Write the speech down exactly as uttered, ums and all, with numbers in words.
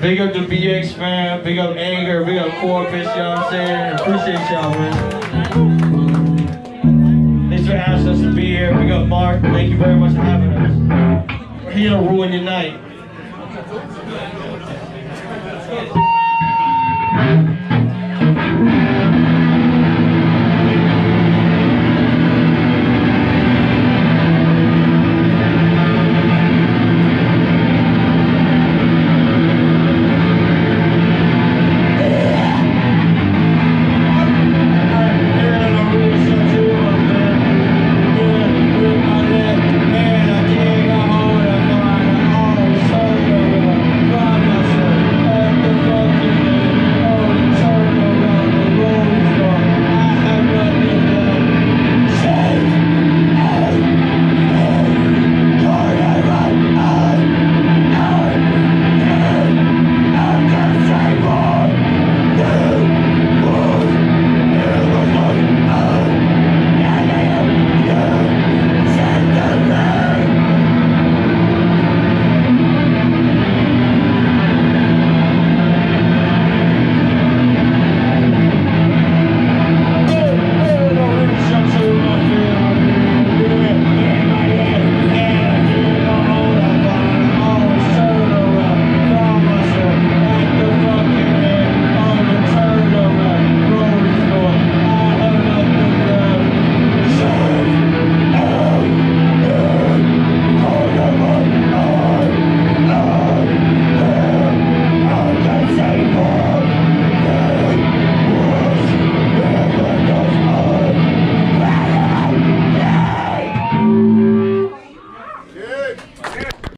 Big up the B X fam, big up Anger, big up Corpus, y'all you know I'm saying? Appreciate y'all, man. Thanks for asking us to be here. Big up Mark, thank you very much for having us. We're here to ruin your night.